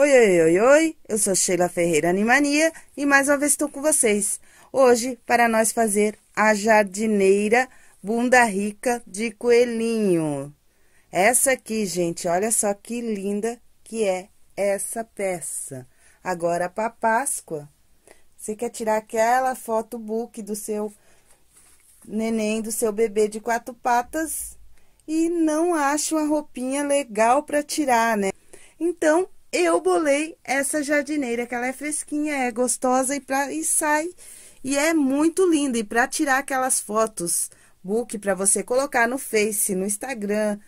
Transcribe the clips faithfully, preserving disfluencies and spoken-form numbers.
Oi, oi, oi, oi, eu sou Sheila Ferreira Animania e mais uma vez estou com vocês. Hoje, para nós fazer a jardineira bunda rica de coelhinho. Essa aqui, gente, olha só que linda que é essa peça. Agora, para Páscoa, você quer tirar aquela foto book do seu neném, do seu bebê de quatro patas e não acha uma roupinha legal para tirar, né? Então, eu bolei essa jardineira, que ela é fresquinha, é gostosa e, pra, e sai. E é muito linda. E para tirar aquelas fotos book para você colocar no Face, no Instagram,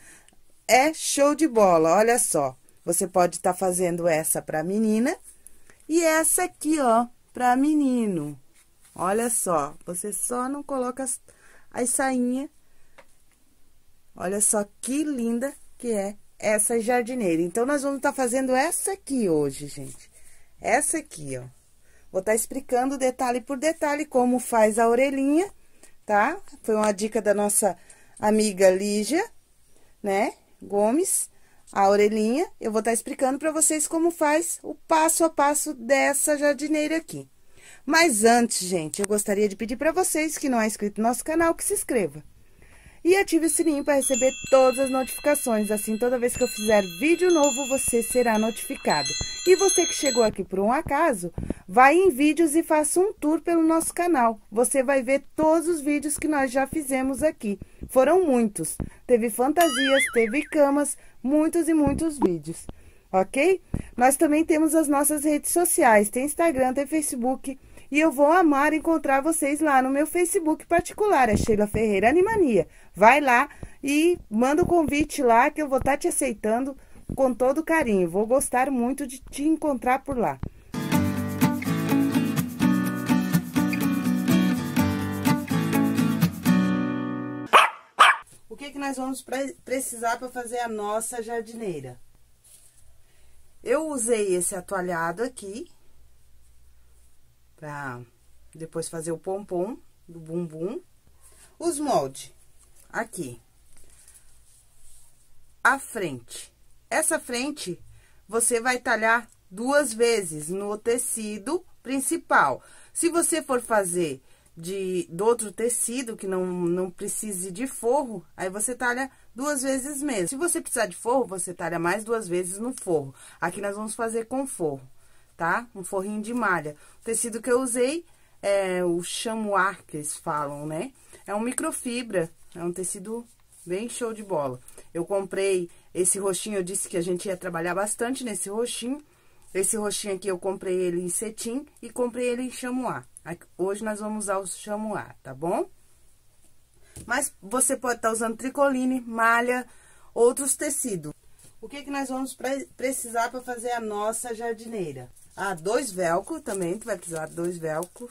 é show de bola. Olha só, você pode estar tá fazendo essa para menina e essa aqui, ó, para menino. Olha só, você só não coloca as, as sainhas. Olha só que linda que é essa jardineira. Então, nós vamos estar tá fazendo essa aqui hoje, gente. Essa aqui, ó. Vou estar tá explicando detalhe por detalhe como faz a orelhinha, tá? Foi uma dica da nossa amiga Lígia, né? Gomes, a orelhinha. Eu vou estar tá explicando para vocês como faz o passo a passo dessa jardineira aqui. Mas antes, gente, eu gostaria de pedir para vocês que não é inscrito no nosso canal, que se inscreva. E ative o sininho para receber todas as notificações, assim toda vez que eu fizer vídeo novo, você será notificado. E você que chegou aqui por um acaso, vai em vídeos e faça um tour pelo nosso canal. Você vai ver todos os vídeos que nós já fizemos aqui. Foram muitos. Teve fantasias, teve camas, muitos e muitos vídeos, ok? Nós também temos as nossas redes sociais, tem Instagram, tem Facebook. E eu vou amar encontrar vocês lá no meu Facebook particular, é Sheila Ferreira Animania. Vai lá e manda o um convite lá que eu vou estar tá te aceitando com todo carinho. Vou gostar muito de te encontrar por lá. O que, que nós vamos pre precisar para fazer a nossa jardineira? Eu usei esse atualhado aqui pra depois fazer o pompom do bumbum. Os moldes, aqui. A frente. Essa frente, você vai talhar duas vezes no tecido principal. Se você for fazer de, de outro tecido, que não, não precise de forro, aí você talha duas vezes mesmo. Se você precisar de forro, você talha mais duas vezes no forro. Aqui nós vamos fazer com forro. Tá? Um forrinho de malha. O tecido que eu usei é o chamois, que eles falam, né? É um microfibra, é um tecido bem show de bola. Eu comprei esse roxinho, eu disse que a gente ia trabalhar bastante nesse roxinho. Esse roxinho aqui eu comprei ele em cetim e comprei ele em chamois. Hoje nós vamos usar o chamois, tá bom? Mas você pode estar usando tricoline, malha, outros tecidos. O que que nós vamos pre precisar para fazer a nossa jardineira? Ah, dois velcro também, tu vai precisar de dois velcro,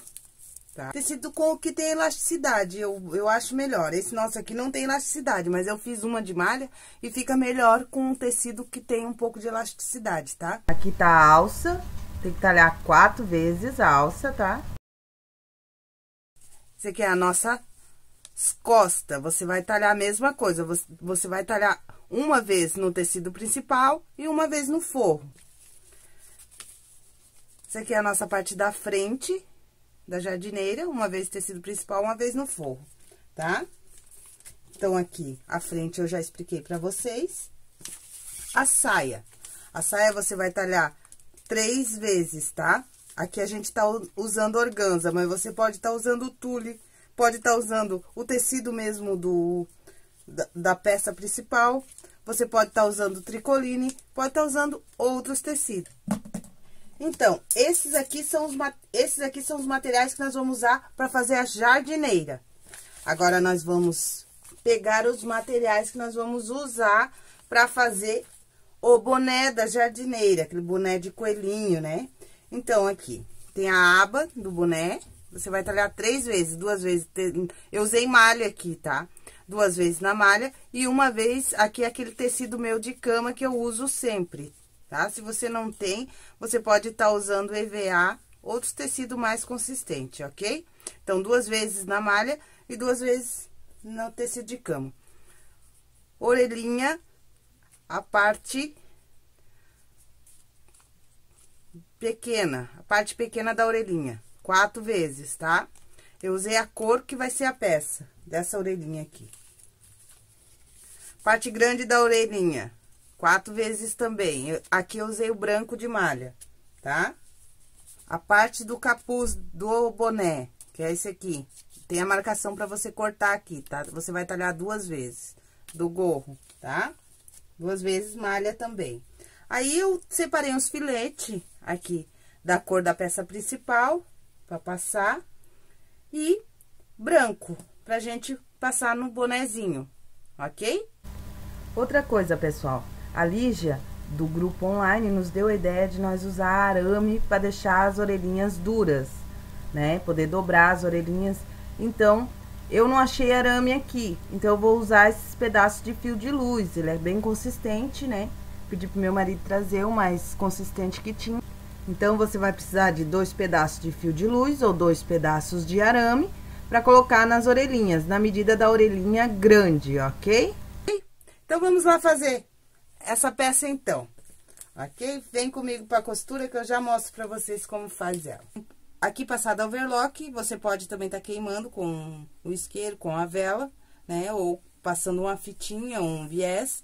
tá? Tecido com o que tem elasticidade, eu, eu acho melhor. Esse nosso aqui não tem elasticidade, mas eu fiz uma de malha e fica melhor com um tecido que tem um pouco de elasticidade, tá? Aqui tá a alça, tem que talhar quatro vezes a alça, tá? Esse aqui é a nossa costa, você vai talhar a mesma coisa, você, você vai talhar uma vez no tecido principal e uma vez no forro. Essa aqui é a nossa parte da frente da jardineira, uma vez tecido principal, uma vez no forro, tá? Então, aqui, a frente eu já expliquei pra vocês. A saia. A saia você vai talhar três vezes, tá? Aqui a gente tá usando organza, mas você pode tá usando o tule, pode tá usando o tecido mesmo do, da, da peça principal, você pode tá usando tricoline, pode tá usando outros tecidos. Então, esses aqui são os, esses aqui são os materiais que nós vamos usar para fazer a jardineira. Agora, nós vamos pegar os materiais que nós vamos usar para fazer o boné da jardineira, aquele boné de coelhinho, né? Então, aqui tem a aba do boné, você vai talhar três vezes, duas vezes, eu usei malha aqui, tá? Duas vezes na malha e uma vez aqui aquele tecido meu de cama que eu uso sempre. Tá? Se você não tem, você pode estar tá usando E V A, outros tecido mais consistente, ok? Então, duas vezes na malha e duas vezes no tecido de cama. Orelhinha, a parte pequena, a parte pequena da orelhinha, quatro vezes, tá? Eu usei a cor que vai ser a peça dessa orelhinha aqui. Parte grande da orelhinha, quatro vezes também. Eu, aqui eu usei o branco de malha, tá? A parte do capuz do boné, que é esse aqui. Tem a marcação pra você cortar aqui, tá? Você vai talhar duas vezes do gorro, tá? Duas vezes malha também. Aí, eu separei uns filetes aqui da cor da peça principal, pra passar. E branco, pra gente passar no bonezinho, ok? Outra coisa, pessoal. A Lígia, do grupo online, nos deu a ideia de nós usar arame para deixar as orelhinhas duras, né? Poder dobrar as orelhinhas. Então, eu não achei arame aqui, então eu vou usar esses pedaços de fio de luz. Ele é bem consistente, né? Pedi pro meu marido trazer o mais consistente que tinha. Então, você vai precisar de dois pedaços de fio de luz ou dois pedaços de arame para colocar nas orelhinhas, na medida da orelhinha grande, ok? Então, vamos lá fazer essa peça, então, ok? Vem comigo para a costura que eu já mostro para vocês como faz ela. Aqui, passada a overlock, você pode também estar tá queimando com o isqueiro, com a vela, né? Ou passando uma fitinha, um viés.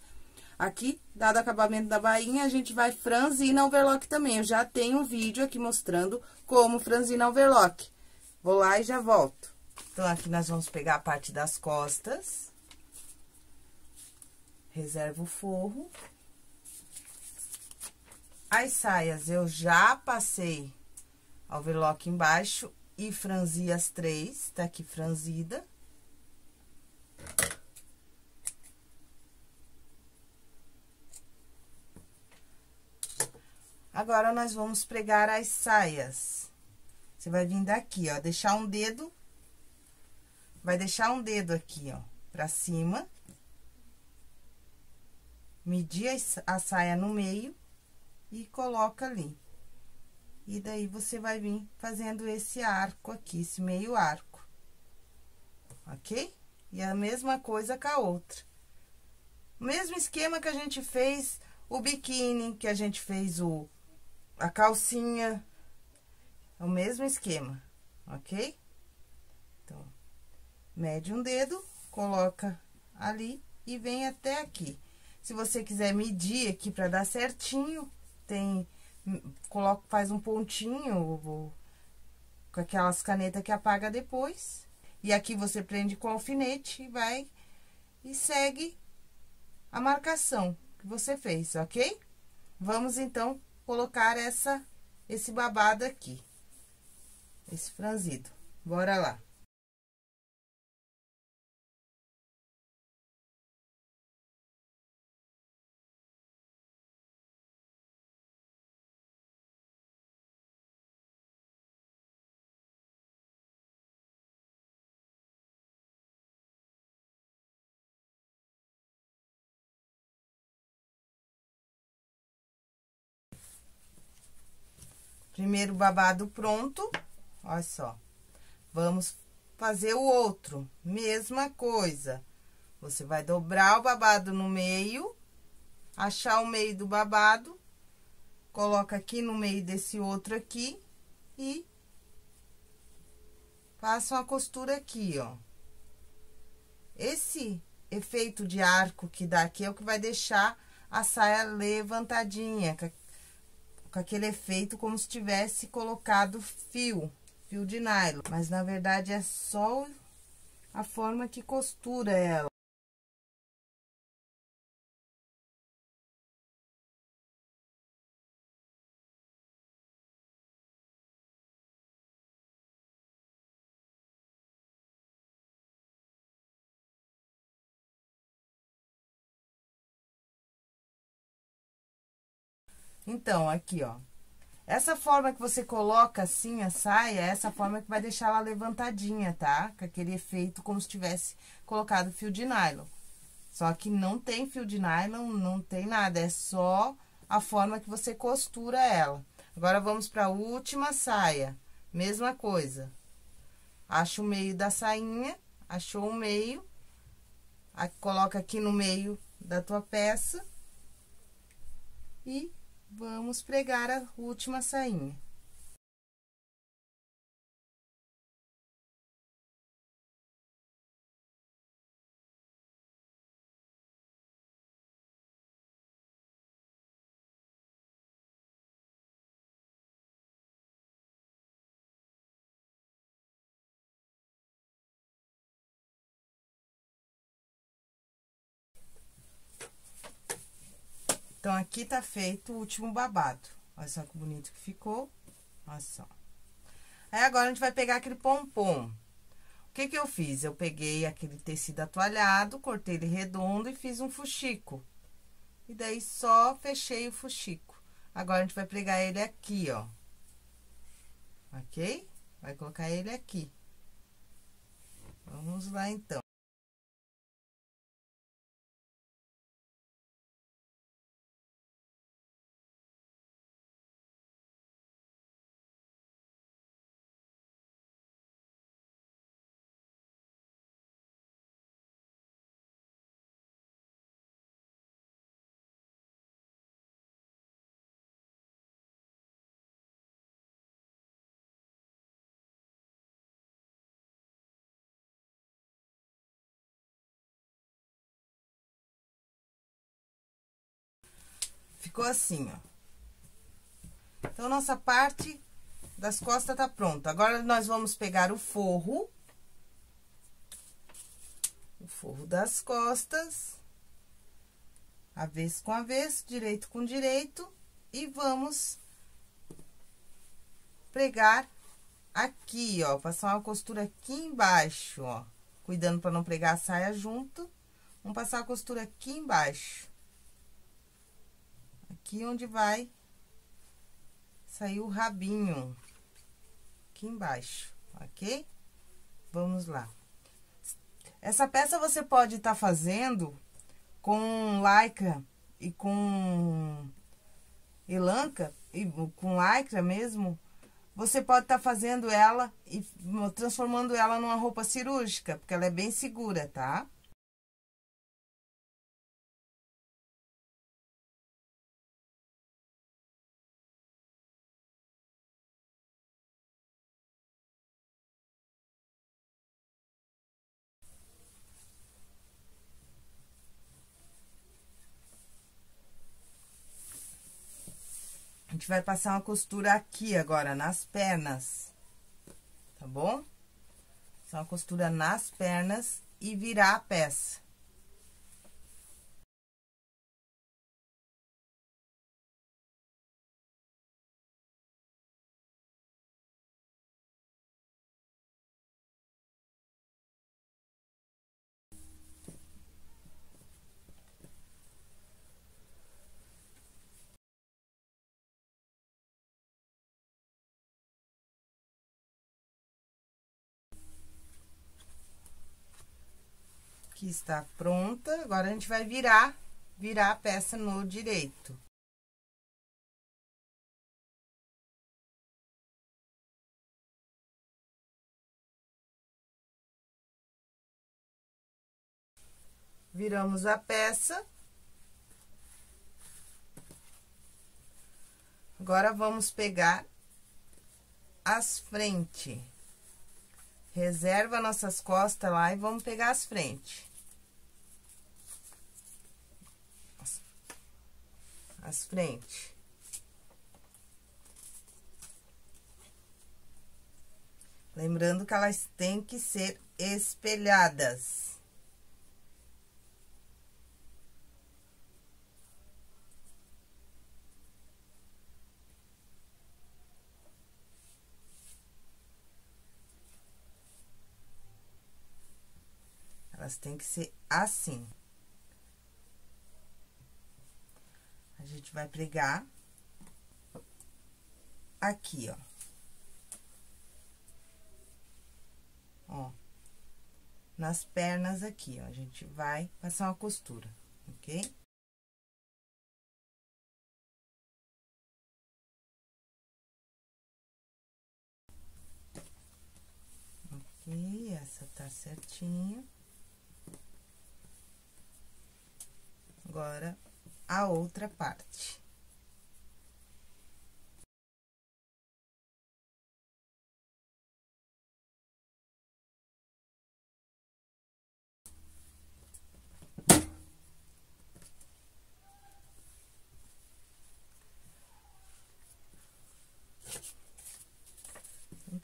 Aqui, dado o acabamento da bainha, a gente vai franzir na overlock também. Eu já tenho um vídeo aqui mostrando como franzir na overlock. Vou lá e já volto. Então, aqui nós vamos pegar a parte das costas. Reservo o forro. As saias eu já passei a overlock embaixo e franzi as três, tá aqui franzida. Agora, nós vamos pregar as saias. Você vai vir daqui, ó, deixar um dedo, vai deixar um dedo aqui, ó, pra cima. Medir a saia no meio e coloca ali. E daí, você vai vir fazendo esse arco aqui, esse meio arco. Ok? E a mesma coisa com a outra. O mesmo esquema que a gente fez o biquíni, que a gente fez o... a calcinha, é o mesmo esquema, ok? Então, mede um dedo, coloca ali e vem até aqui. Se você quiser medir aqui pra dar certinho, tem... coloca, faz um pontinho vou, com aquelas canetas que apaga depois. E aqui você prende com alfinete e vai e segue a marcação que você fez, ok? Vamos, então, colocar essa, esse babado aqui, esse franzido. Bora lá. Primeiro babado pronto, olha só, vamos fazer o outro, mesma coisa. Você vai dobrar o babado no meio, achar o meio do babado, coloca aqui no meio desse outro aqui e passa uma costura aqui, ó. Esse efeito de arco que dá aqui é o que vai deixar a saia levantadinha, com aquele efeito como se tivesse colocado fio, fio de nylon. Mas, na verdade, é só a forma que costura ela. Então, aqui, ó, essa forma que você coloca assim a saia, é essa forma que vai deixar ela levantadinha, tá? Com aquele efeito como se tivesse colocado fio de nylon. Só que não tem fio de nylon, não tem nada, é só a forma que você costura ela. Agora, vamos pra última saia, mesma coisa. Acha o meio da sainha, achou o meio, coloca aqui no meio da tua peça e... vamos pregar a última sainha. Então, aqui tá feito o último babado. Olha só que bonito que ficou. Olha só. Aí, agora, a gente vai pegar aquele pompom. O que que eu fiz? Eu peguei aquele tecido atualhado, cortei ele redondo e fiz um fuxico. E daí, só fechei o fuxico. Agora, a gente vai pregar ele aqui, ó. Ok? Vai colocar ele aqui. Vamos lá, então. Ficou assim, ó. Então, nossa parte das costas tá pronta. Agora, nós vamos pegar o forro. O forro das costas. Avesso com avesso, direito com direito. E vamos pregar aqui, ó. Passar uma costura aqui embaixo, ó. Cuidando pra não pregar a saia junto. Vamos passar a costura aqui embaixo. Aqui onde vai sair o rabinho, aqui embaixo, ok? Vamos lá. Essa peça você pode estar tá fazendo com lycra e com elanca, e com lycra mesmo. Você pode estar tá fazendo ela e transformando ela numa roupa cirúrgica, porque ela é bem segura, tá? A gente vai passar uma costura aqui agora, nas pernas, tá bom? Passar uma costura nas pernas e virar a peça. Aqui está pronta, agora a gente vai virar, virar a peça no direito. Viramos a peça. Agora, vamos pegar as frentes. Reserva nossas costas lá e vamos pegar as frentes. As frentes. Lembrando que elas têm que ser espelhadas. Elas têm que ser assim. A gente vai pregar aqui, ó. Ó, nas pernas aqui, ó. A gente vai passar uma costura, ok? Ok, essa tá certinha. Agora, a outra parte.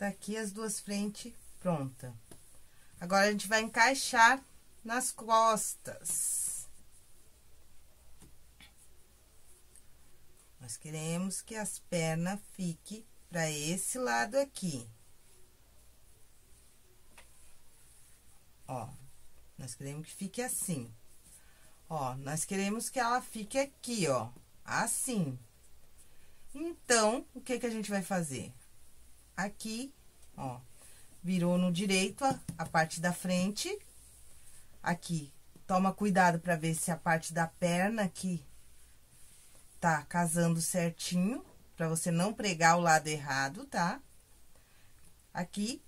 Tá aqui as duas frentes pronta. Agora, a gente vai encaixar nas costas. Nós queremos que as pernas fiquem para esse lado aqui. Ó, nós queremos que fique assim. Ó, nós queremos que ela fique aqui, ó, assim. Então, o que que a gente vai fazer? Aqui, ó, virou no direito a, a parte da frente. Aqui, toma cuidado para ver se a parte da perna aqui tá casando certinho, para você não pregar o lado errado, tá? Aqui,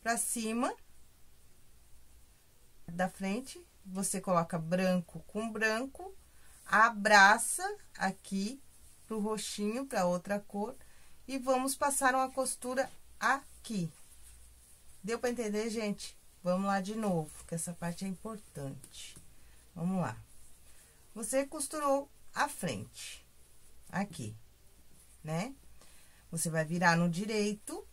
pra cima da frente, você coloca branco com branco, abraça aqui pro roxinho, pra outra cor, e vamos passar uma costura aqui. Deu pra entender, gente? Vamos lá de novo, que essa parte é importante. Vamos lá. Você costurou a frente, aqui, né? Você vai virar no direito.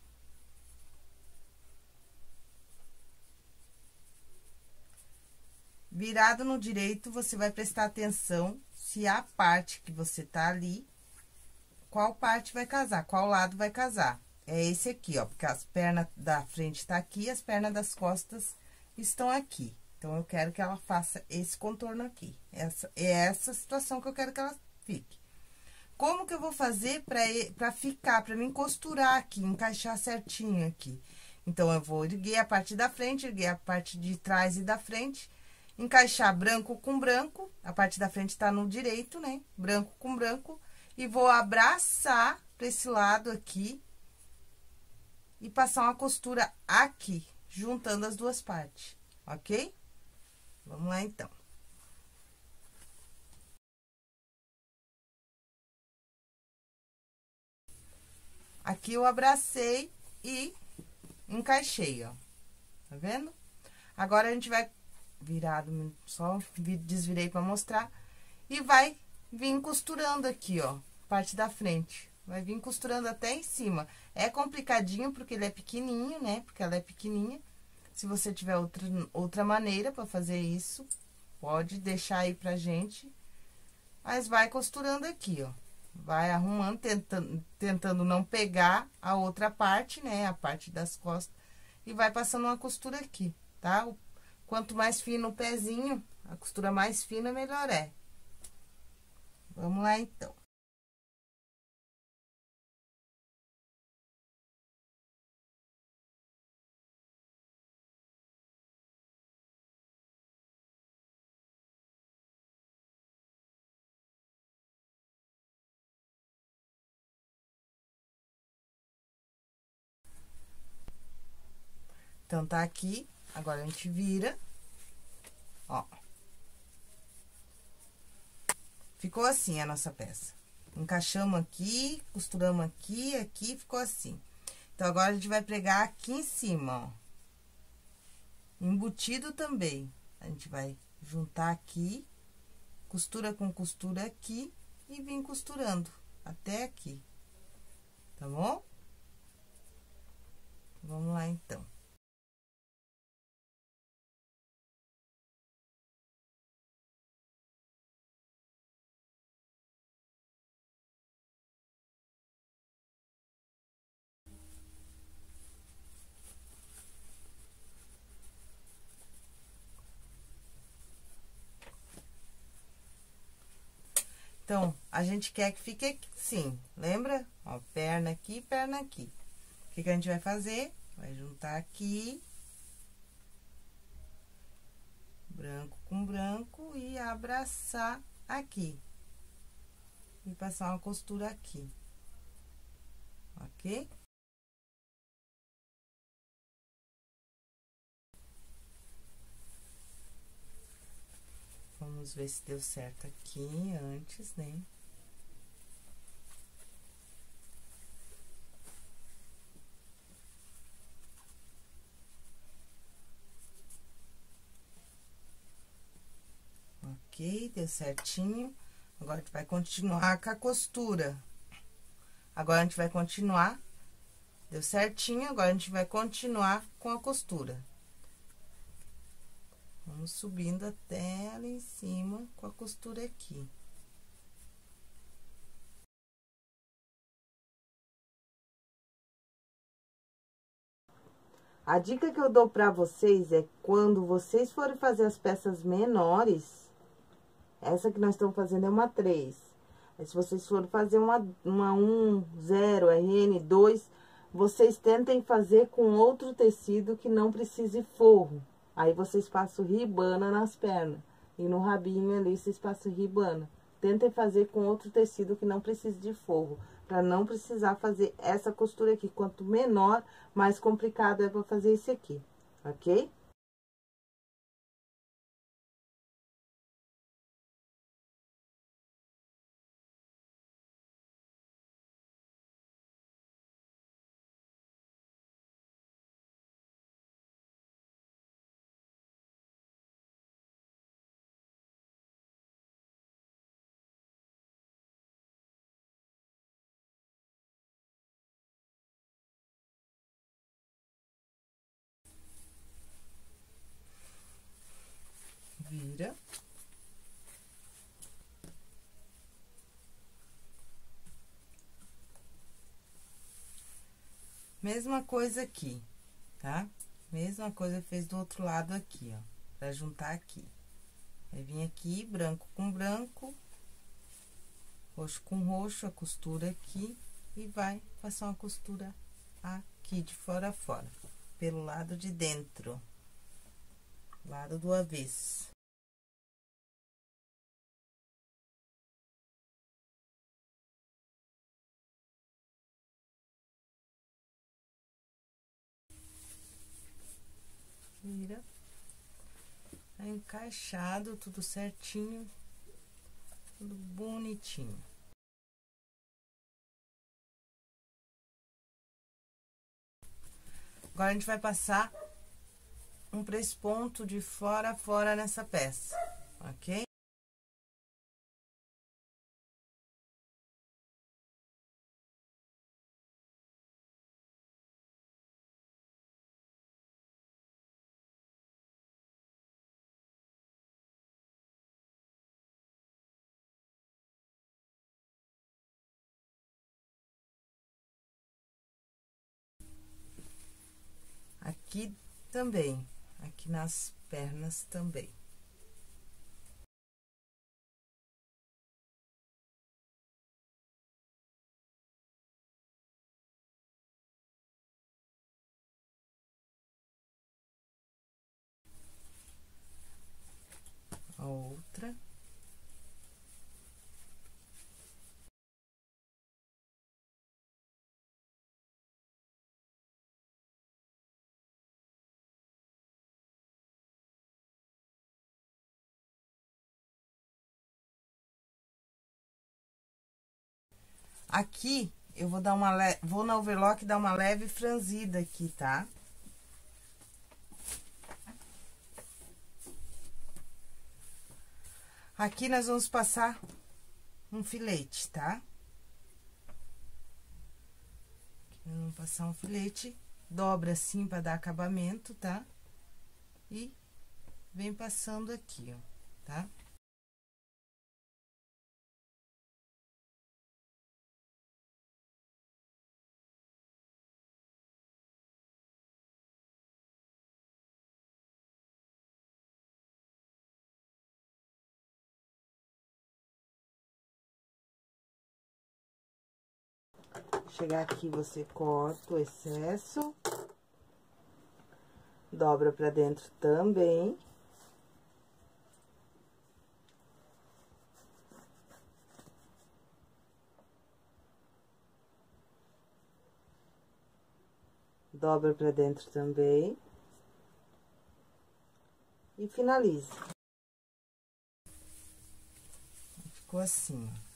Virado no direito, você vai prestar atenção se a parte que você tá ali, qual parte vai casar, qual lado vai casar. É esse aqui, ó, porque as pernas da frente tá aqui, as pernas das costas estão aqui. Então, eu quero que ela faça esse contorno aqui. Essa, é essa situação que eu quero que ela fique. Como que eu vou fazer pra, pra ficar, pra mim costurar aqui, encaixar certinho aqui? Então, eu vou erguer a parte da frente, erguer a parte de trás e da frente, encaixar branco com branco, a parte da frente tá no direito, né? Branco com branco. E vou abraçar para esse lado aqui e passar uma costura aqui, juntando as duas partes, ok? Vamos lá, então. Aqui eu abracei e encaixei, ó. Tá vendo? Agora, a gente vai virado, só desvirei para mostrar, e vai vim costurando aqui, ó, parte da frente. Vai vir costurando até em cima. É complicadinho porque ele é pequenininho, né? Porque ela é pequenininha. Se você tiver outra, outra maneira pra fazer isso, pode deixar aí pra gente. Mas vai costurando aqui, ó. Vai arrumando, tentando, tentando não pegar a outra parte, né? A parte das costas. E vai passando uma costura aqui, tá? Quanto mais fino o pezinho, a costura mais fina, melhor é. Vamos lá, então. Então, tá aqui. Agora, a gente vira, ó. Ficou assim a nossa peça. Encaixamos aqui, costuramos aqui, aqui, ficou assim. Então, agora, a gente vai pregar aqui em cima, ó. Embutido também. A gente vai juntar aqui, costura com costura aqui e vim costurando até aqui. Tá bom? Vamos lá, então. Então, a gente quer que fique aqui, sim, lembra? Ó, perna aqui, perna aqui. O que que a gente vai fazer? Vai juntar aqui. Branco com branco e abraçar aqui. E passar uma costura aqui. Ok? Vamos ver se deu certo aqui antes, né? Ok, deu certinho. Agora, a gente vai continuar com a costura. Agora, a gente vai continuar Deu certinho, agora a gente vai continuar com a costura. Vamos subindo até ali em cima com a costura aqui. A dica que eu dou pra vocês é quando vocês forem fazer as peças menores, essa que nós estamos fazendo é uma três. Mas se vocês forem fazer uma, uma um, zero, R N, dois, vocês tentem fazer com outro tecido que não precise forro. Aí vocês passam ribana nas pernas e no rabinho ali vocês passam ribana. Tentem fazer com outro tecido que não precise de forro, para não precisar fazer essa costura aqui. Quanto menor, mais complicado é para fazer isso aqui, ok? Vira. Mesma coisa aqui, tá? Mesma coisa fez do outro lado aqui, ó, pra juntar aqui. Vai vir aqui, branco com branco, roxo com roxo, a costura aqui, e vai passar uma costura aqui, de fora a fora, pelo lado de dentro, lado do avesso. Vira, tá encaixado, tudo certinho, tudo bonitinho. Agora a gente vai passar um pressponto de fora a fora nessa peça, ok? Aqui também, aqui nas pernas também. A outra. Aqui, eu vou dar uma le... vou na overlock e dar uma leve franzida aqui, tá? Aqui nós vamos passar um filete, tá? Vamos passar um filete, dobra assim pra dar acabamento, tá? E vem passando aqui, ó, tá? Chegar aqui, você corta o excesso, dobra pra dentro também. Dobra pra dentro também. E finaliza. Ficou assim, ó.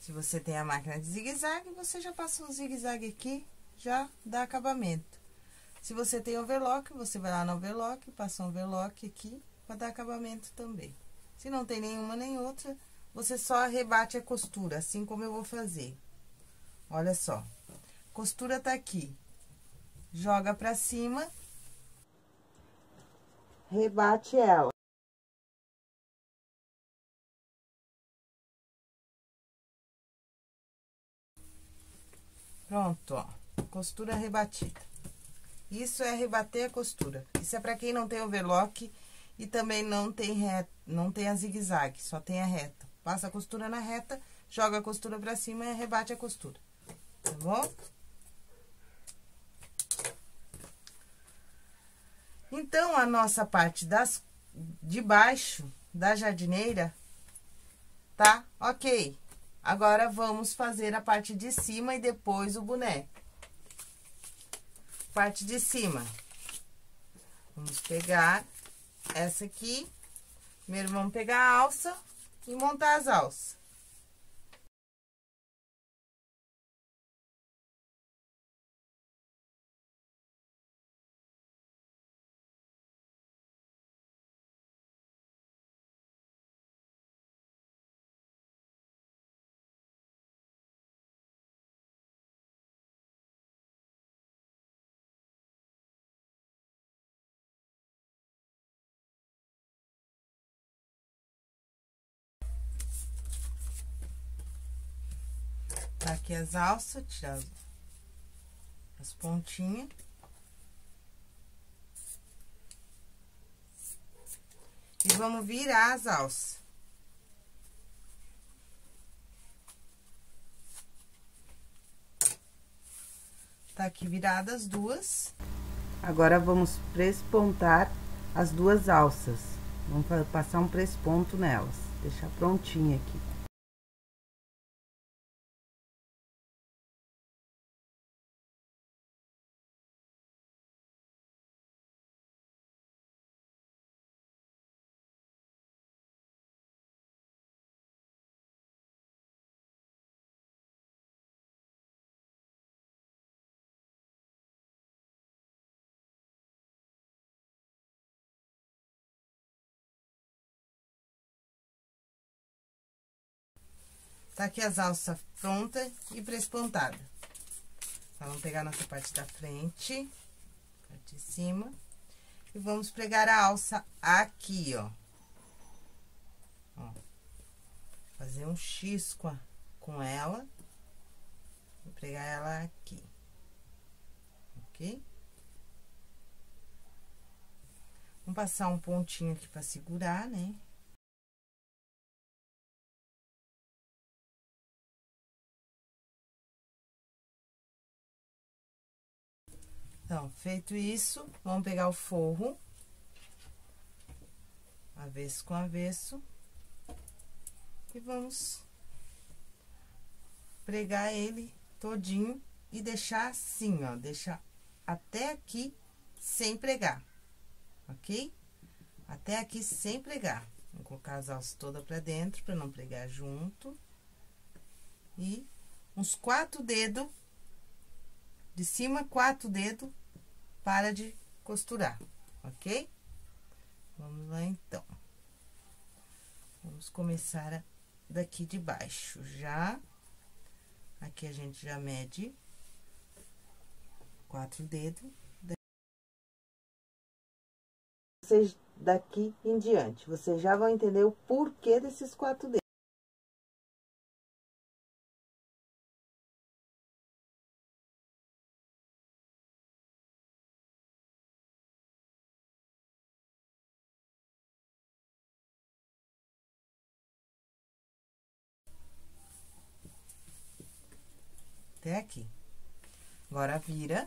Se você tem a máquina de zigue-zague, você já passa um zigue-zague aqui, já dá acabamento. Se você tem overlock, você vai lá no overlock, passa um overlock aqui, para dar acabamento também. Se não tem nenhuma nem outra, você só rebate a costura, assim como eu vou fazer. Olha só, costura tá aqui, joga pra cima, rebate ela. Pronto, ó, costura rebatida. Isso é rebater a costura. Isso é pra quem não tem overlock e também não tem reta, não tem a zigue-zague, só tem a reta. Passa a costura na reta, joga a costura pra cima e rebate a costura, tá bom? Então, a nossa parte das, de baixo da jardineira tá ok. Agora, vamos fazer a parte de cima e depois o boneco. Parte de cima. Vamos pegar essa aqui. Primeiro, vamos pegar a alça e montar as alças. Aqui as alças, tirar as, as pontinhas. E vamos virar as alças. Tá aqui viradas as duas. Agora, vamos prespontar as duas alças. Vamos passar um presponto nelas, deixar prontinha aqui. Tá aqui as alças prontas e prespontada. Vamos pegar a nossa parte da frente, parte de cima, e vamos pregar a alça aqui, ó. Ó. Fazer um X com, a, com ela. Vou pregar ela aqui. Ok? Vamos passar um pontinho aqui pra segurar, né? Então, feito isso, vamos pegar o forro, avesso com avesso, e vamos pregar ele todinho e deixar assim, ó, deixar até aqui sem pregar, ok? Até aqui sem pregar. Vou colocar as alças todas pra dentro, pra não pregar junto. E uns quatro dedos, de cima, quatro dedos, para de costurar, ok? Vamos lá, então. Vamos começar daqui de baixo, já. Aqui a gente já mede quatro dedos. Vocês, daqui em diante, vocês já vão entender o porquê desses quatro dedos. Até aqui. Agora, vira.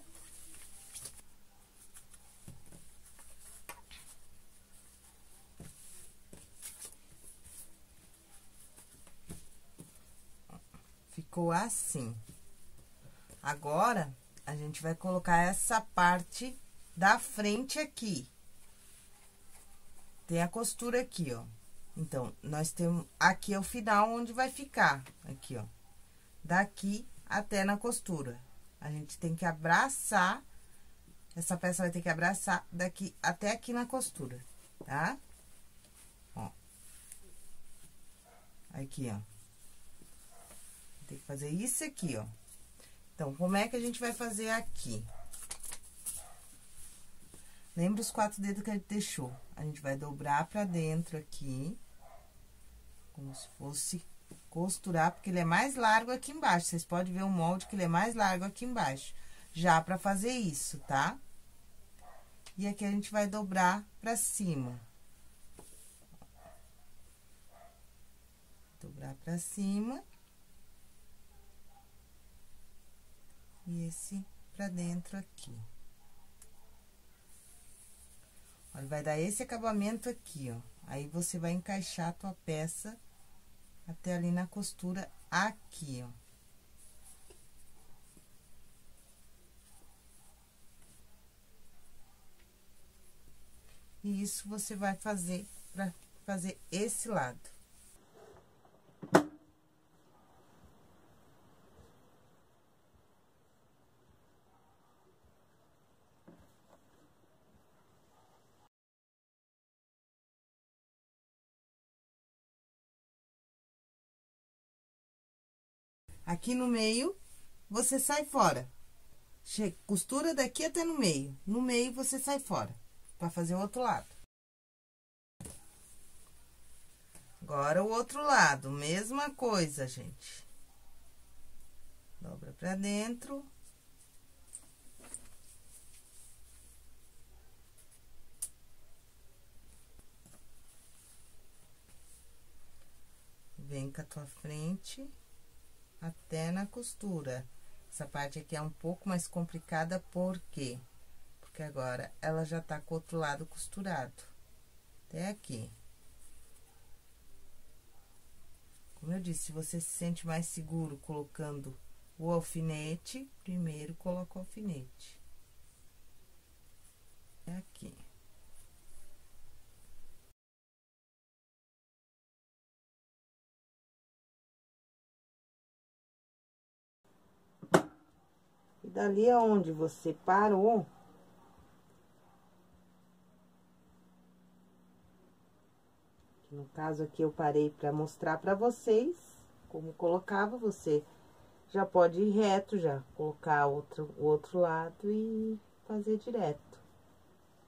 Ficou assim. Agora, a gente vai colocar essa parte da frente aqui. Tem a costura aqui, ó. Então, nós temos... Aqui é o final onde vai ficar. Aqui, ó. Daqui... até na costura. A gente tem que abraçar, essa peça vai ter que abraçar daqui até aqui na costura, tá? Ó. Aqui, ó. Tem que fazer isso aqui, ó. Então, como é que a gente vai fazer aqui? Lembra os quatro dedos que a gente deixou? A gente vai dobrar pra dentro aqui, como se fosse costurar, porque ele é mais largo aqui embaixo. Vocês podem ver o molde que ele é mais largo aqui embaixo, já pra fazer isso, tá? E aqui a gente vai dobrar pra cima. Dobrar pra cima. E esse pra dentro aqui. Olha, vai dar esse acabamento aqui, ó. Aí, você vai encaixar a tua peça até ali na costura aqui, ó. E isso você vai fazer pra fazer esse lado. Aqui no meio, você sai fora. Chega, costura daqui até no meio. No meio, você sai fora. Pra fazer o outro lado. Agora, o outro lado. Mesma coisa, gente. Dobra pra dentro. Vem com a tua frente até na costura. Essa parte aqui é um pouco mais complicada, por quê? Porque agora ela já tá com o outro lado costurado. Até aqui. Como eu disse, se você se sente mais seguro colocando o alfinete, primeiro coloca o alfinete. Até aqui. Dali aonde você parou, que no caso aqui eu parei para mostrar para vocês como colocava, você já pode ir reto, já colocar outro, o outro lado e fazer direto.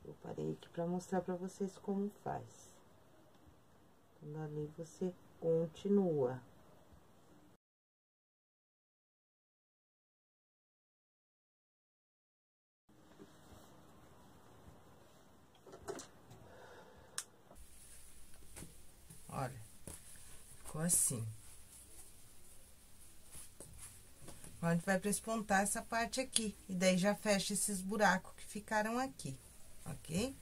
Eu parei aqui para mostrar para vocês como faz. Então, dali você continua. Olha, ficou assim. Agora, a gente vai pespontar essa parte aqui, e daí já fecha esses buracos que ficaram aqui, ok?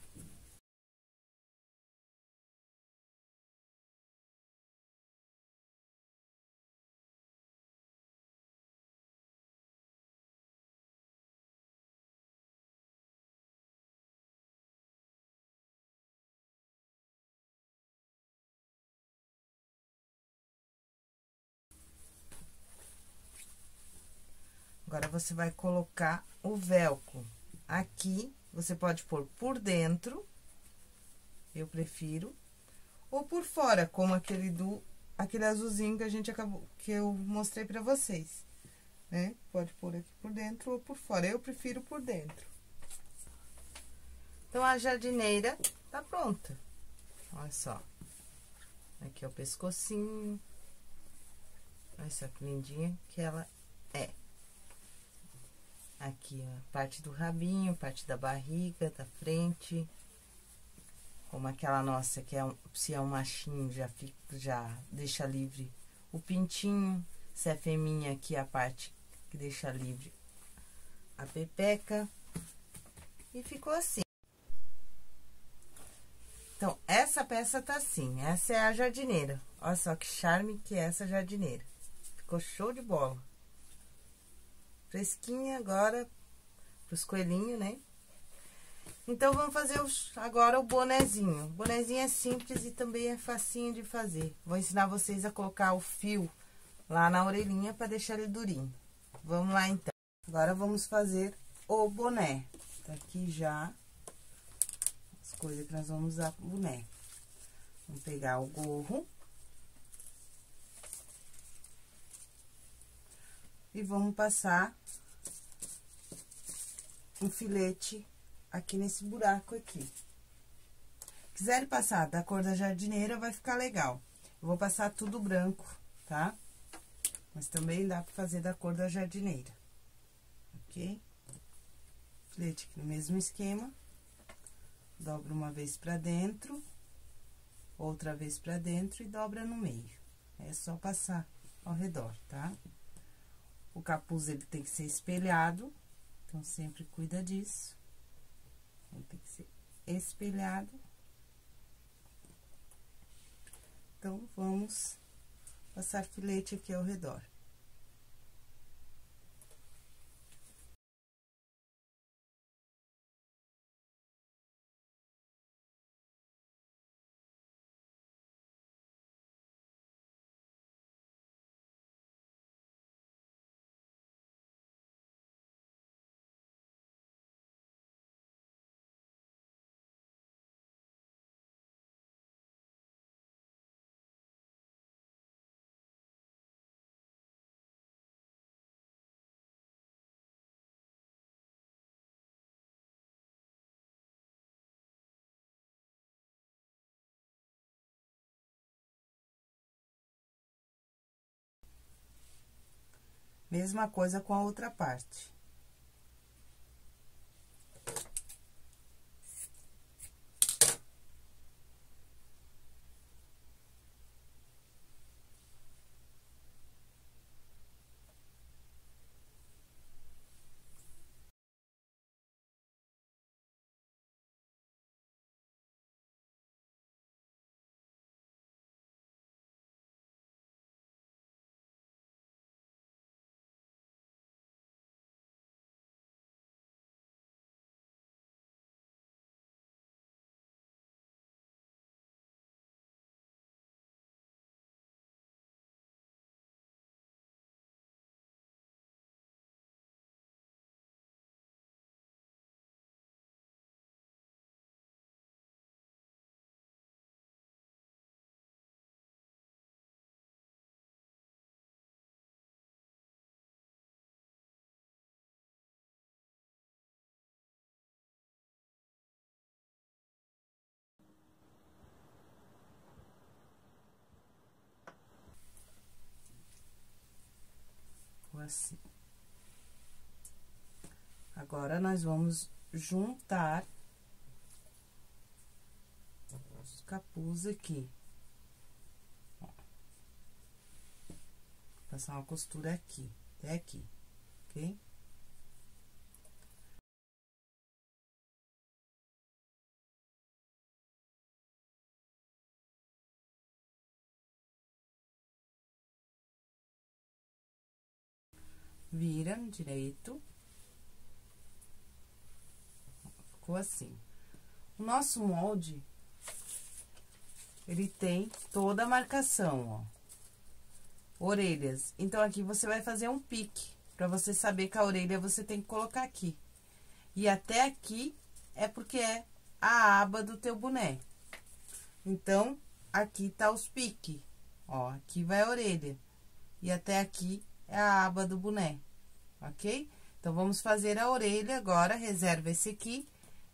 Agora, você vai colocar o velcro. Aqui, você pode pôr por dentro, eu prefiro, ou por fora, como aquele do aquele azulzinho que a gente acabou, que eu mostrei pra vocês, né? Pode pôr aqui por dentro ou por fora, eu prefiro por dentro. Então, a jardineira tá pronta. Olha só. Aqui é o pescocinho. Olha só que lindinha que ela é. Aqui, ó, parte do rabinho, parte da barriga, da frente. Como aquela nossa, que é um, se é um machinho, já, fica, já deixa livre o pintinho. Se é feminha, aqui é a parte que deixa livre a pepeca. E ficou assim. Então, essa peça tá assim. Essa é a jardineira. Olha só que charme que é essa jardineira. Ficou show de bola. Fresquinha agora pros coelhinhos, né? Então, vamos fazer os, agora o bonezinho. O bonezinho é simples e também é facinho de fazer. Vou ensinar vocês a colocar o fio lá na orelhinha para deixar ele durinho. Vamos lá, então. Agora, vamos fazer o boné. Tá aqui já as coisas que nós vamos usar pro boné. Vamos pegar o gorro. E vamos passar um filete aqui nesse buraco aqui. Quiserem passar da cor da jardineira, vai ficar legal. Eu vou passar tudo branco, tá? Mas também dá pra fazer da cor da jardineira, ok? Filete aqui no mesmo esquema. Dobra uma vez pra dentro, outra vez pra dentro e dobra no meio. É só passar ao redor, tá? O capuz, ele tem que ser espelhado, então sempre cuida disso. Ele tem que ser espelhado. Então, vamos passar filete aqui ao redor. Mesma coisa com a outra parte. Assim. Agora, nós vamos juntar os capuz aqui. Ó. Passar uma costura aqui, até aqui, ok? Vira direito. Ficou assim. O nosso molde, ele tem toda a marcação, ó. Orelhas. Então, aqui você vai fazer um pique, pra você saber que a orelha você tem que colocar aqui. E até aqui é porque é a aba do teu boné. Então, aqui tá os piques, ó. Aqui vai a orelha. E até aqui é a aba do boné. Ok? Então, vamos fazer a orelha agora, reserva esse aqui,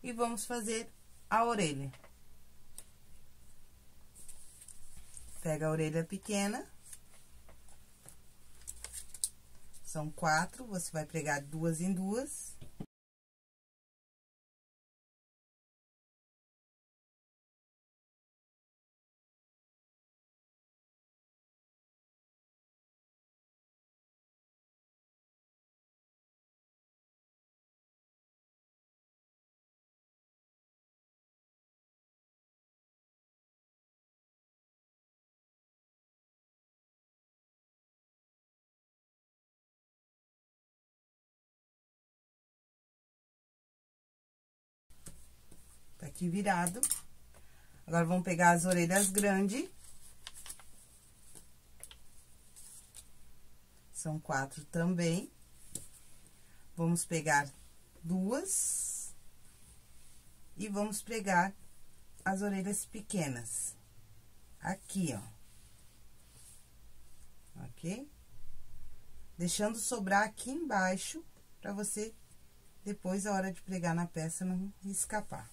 e vamos fazer a orelha. Pega a orelha pequena. São quatro, você vai pregar duas em duas. Aqui virado. Agora, vamos pegar as orelhas grandes. São quatro também. Vamos pegar duas. E vamos pregar as orelhas pequenas. Aqui, ó. Ok? Deixando sobrar aqui embaixo, pra você depois a hora de pregar na peça não escapar.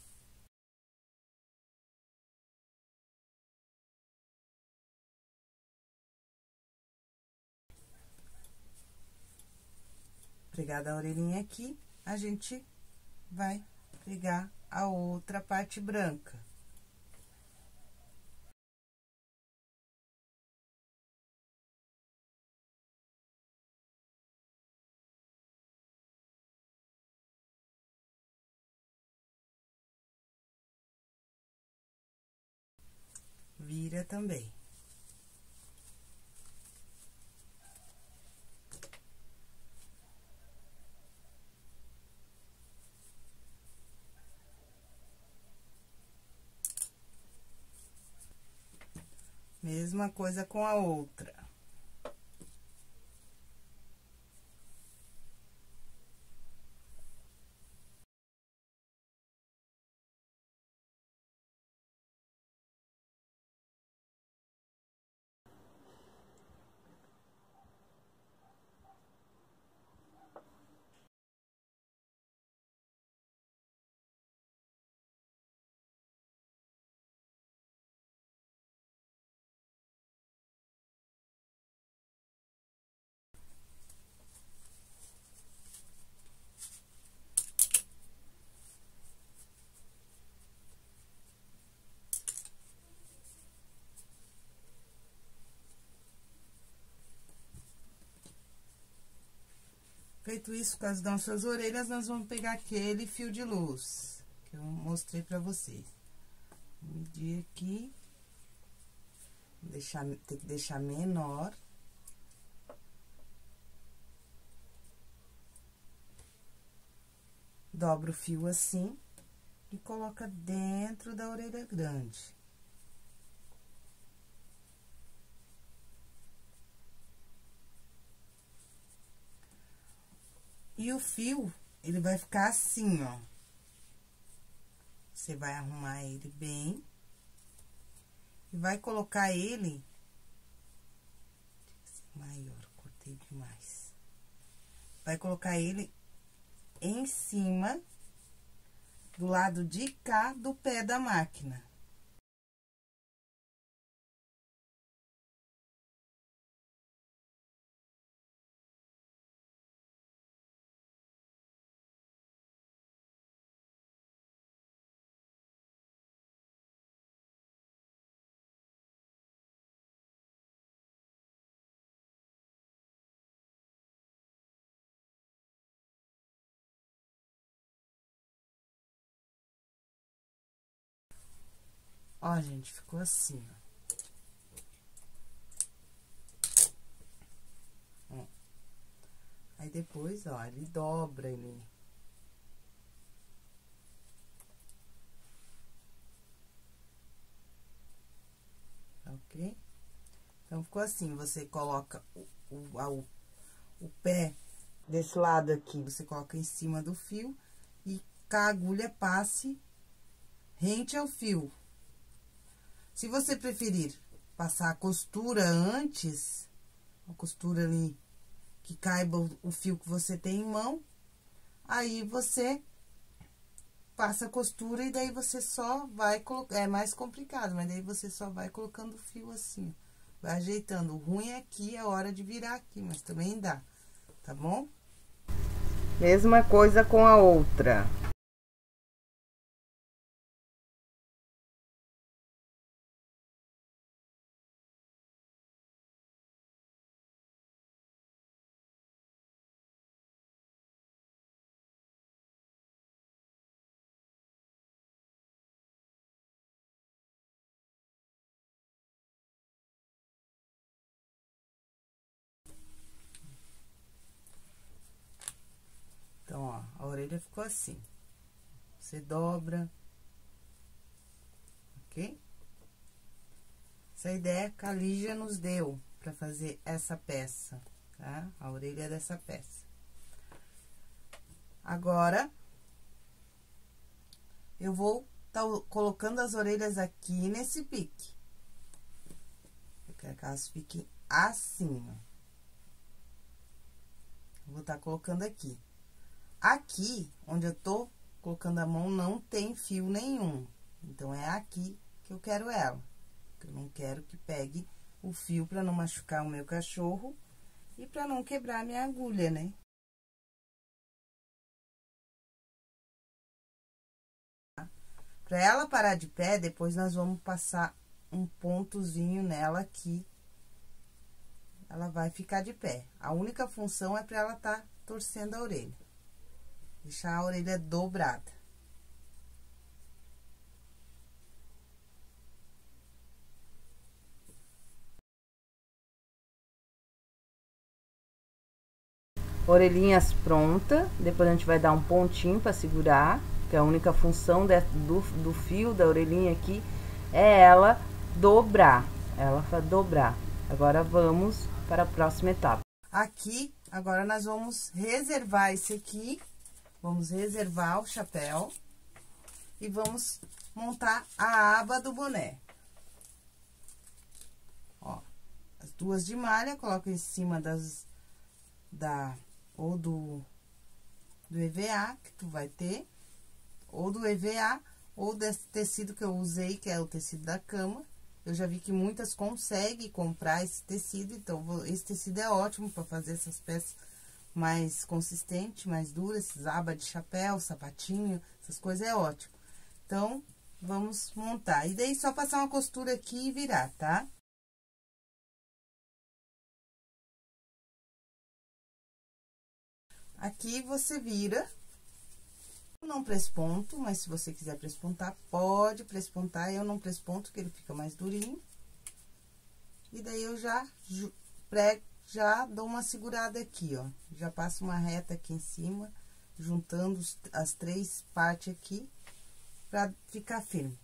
Pregada a orelhinha aqui, a gente vai pregar a outra parte branca. Vira também. Mesma coisa com a outra. Feito isso com as nossas orelhas, nós vamos pegar aquele fio de luz que eu mostrei pra vocês. Vou medir aqui, deixar, tem que deixar menor. Dobra o fio assim e coloca dentro da orelha grande. E o fio, ele vai ficar assim, ó. Você vai arrumar ele bem. E vai colocar ele... Maior, cortei demais. Vai colocar ele em cima, do lado de cá do pé da máquina. Ó, gente, ficou assim, ó. Ó. Aí depois, ó, ele dobra, ele... Ok? Então, ficou assim, você coloca o, o, a, o, o pé desse lado aqui, você coloca em cima do fio e que a agulha passe rente ao fio. Se você preferir passar a costura antes, a costura ali que caiba o fio que você tem em mão, aí você passa a costura e daí você só vai colocar, é mais complicado, mas daí você só vai colocando o fio assim, vai ajeitando. O ruim é aqui, é hora de virar aqui, mas também dá, tá bom? Mesma coisa com a outra. A orelha ficou assim. Você dobra. Ok? Essa ideia que a Lígia nos deu pra fazer essa peça, tá? A orelha dessa peça. Agora, eu vou tá colocando as orelhas aqui nesse pique. Eu quero que elas fiquem assim, ó. Vou tá colocando aqui. Aqui, onde eu tô colocando a mão, não tem fio nenhum. Então, é aqui que eu quero ela. Eu não quero que pegue o fio pra não machucar o meu cachorro e pra não quebrar a minha agulha, né? Pra ela parar de pé, depois nós vamos passar um pontozinho nela aqui. Ela vai ficar de pé. A única função é pra ela tá torcendo a orelha. Deixar a orelha dobrada. Orelhinhas pronta. Depois a gente vai dar um pontinho pra segurar. Que a única função de, do, do fio da orelhinha aqui é ela dobrar, ela vai dobrar. Agora vamos para a próxima etapa. Aqui, agora nós vamos reservar esse aqui, vamos reservar o chapéu e vamos montar a aba do boné. Ó, as duas de malha, coloco em cima das, da, ou do, do E V A que tu vai ter. Ou do E V A, ou desse tecido que eu usei, que é o tecido da cama. Eu já vi que muitas conseguem comprar esse tecido, então esse tecido é ótimo para fazer essas peças mais consistentes, mais duras, essas abas de chapéu, sapatinho, essas coisas é ótimo. Então, vamos montar. E daí, só passar uma costura aqui e virar, tá? Aqui você vira. Não presponto, mas se você quiser prespontar, pode prespontar. Eu não presponto, que ele fica mais durinho. E daí, eu já prego, já dou uma segurada aqui, ó. Já passo uma reta aqui em cima, juntando as três partes aqui, pra ficar firme.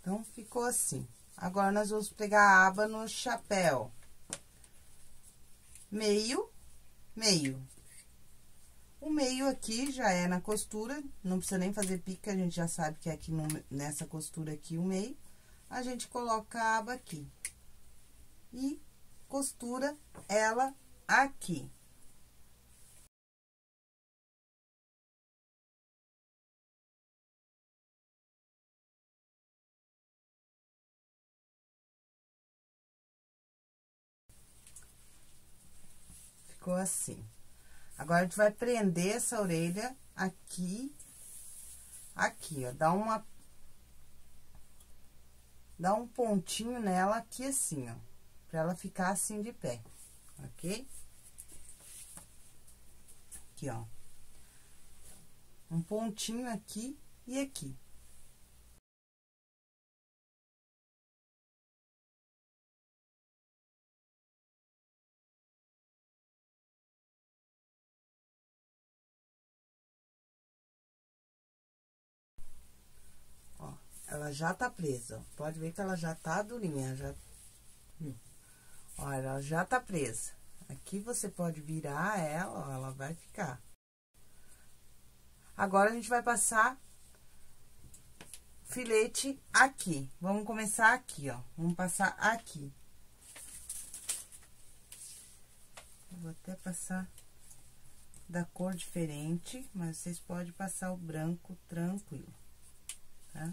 Então, ficou assim. Agora, nós vamos pegar a aba no chapéu. Meio, meio. O meio aqui já é na costura, não precisa nem fazer pica, a gente já sabe que é aqui no, nessa costura aqui o meio. A gente coloca a aba aqui. E costura ela aqui. Assim. Agora, a gente vai prender essa orelha aqui, aqui, ó. Dá uma... Dá um pontinho nela aqui, assim, ó. Pra ela ficar assim de pé, ok? Aqui, ó. Um pontinho aqui e aqui. Ela já tá presa, ó. Pode ver que ela já tá durinha, já... Hum. Ó, ela já tá presa. Aqui você pode virar ela, ó, ela vai ficar. Agora, a gente vai passar filete aqui. Vamos começar aqui, ó. Vamos passar aqui. Vou até passar da cor diferente, mas vocês podem passar o branco tranquilo, tá?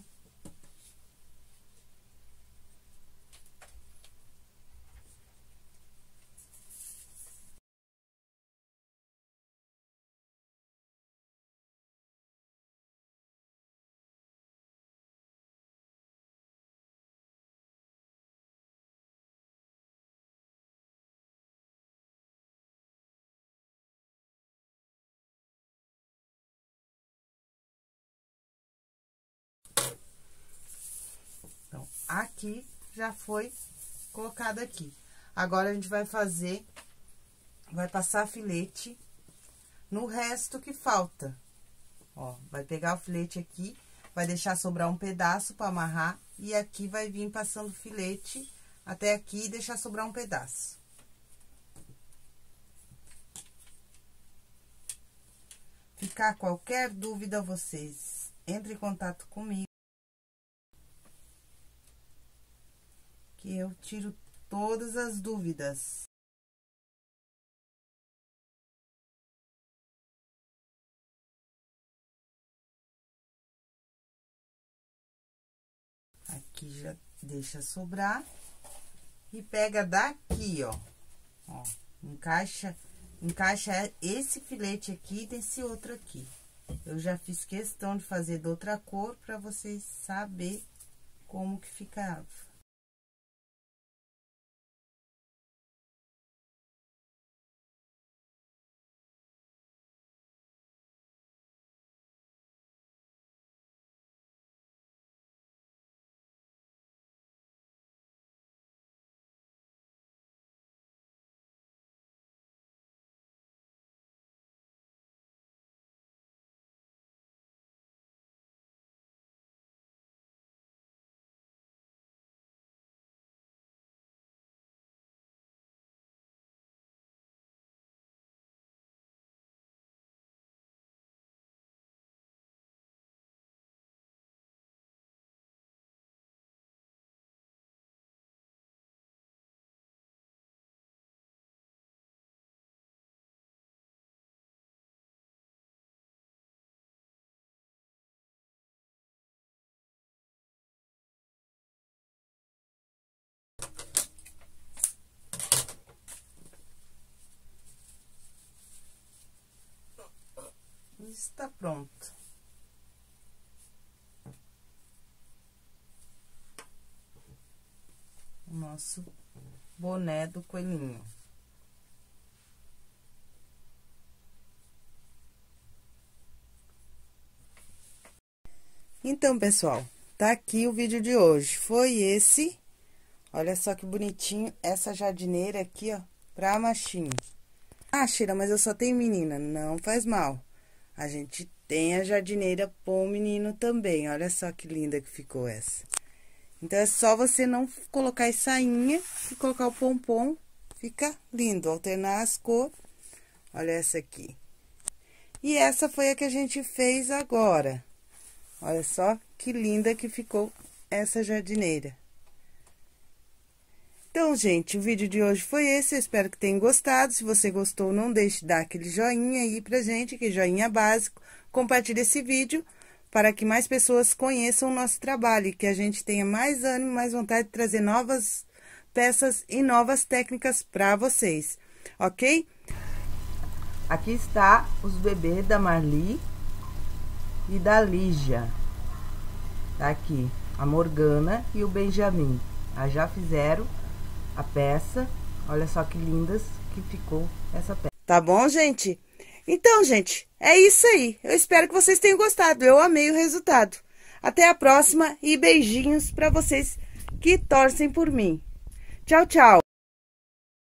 Aqui já foi colocado aqui. Agora, a gente vai fazer, vai passar filete no resto que falta. Ó, vai pegar o filete aqui, vai deixar sobrar um pedaço para amarrar, e aqui vai vir passando filete até aqui e deixar sobrar um pedaço. Ficar qualquer dúvida, vocês entrem em contato comigo. que eu tiro todas as dúvidas. Aqui já deixa sobrar e pega daqui, ó, ó, encaixa, encaixa esse filete aqui desse outro aqui. Eu já fiz questão de fazer de outra cor para vocês saber como que ficava. Está pronto. O nosso boné do coelhinho. Então, pessoal, tá aqui o vídeo de hoje. Foi esse. Olha só que bonitinho essa jardineira aqui, ó, pra machinho. Ah, Shira, mas eu só tenho menina. Não faz mal. A gente tem a jardineira pro menino também. Olha só que linda que ficou essa. Então, é só você não colocar a sainha e colocar o pompom. Fica lindo. Alternar as cores. Olha essa aqui. E essa foi a que a gente fez agora. Olha só que linda que ficou essa jardineira. Então, gente, o vídeo de hoje foi esse, eu espero que tenham gostado. Se você gostou, não deixe de dar aquele joinha aí pra gente, que joinha básico. Compartilhe esse vídeo para que mais pessoas conheçam o nosso trabalho e que a gente tenha mais ânimo, mais vontade de trazer novas peças e novas técnicas para vocês, ok? Aqui está os bebês da Marli e da Lígia. Tá aqui a Morgana e o Benjamin. Elas já fizeram a peça, olha só que lindas que ficou essa peça. Tá bom, gente? Então, gente, é isso aí. Eu espero que vocês tenham gostado. Eu amei o resultado. Até a próxima e beijinhos pra vocês que torcem por mim. Tchau, tchau!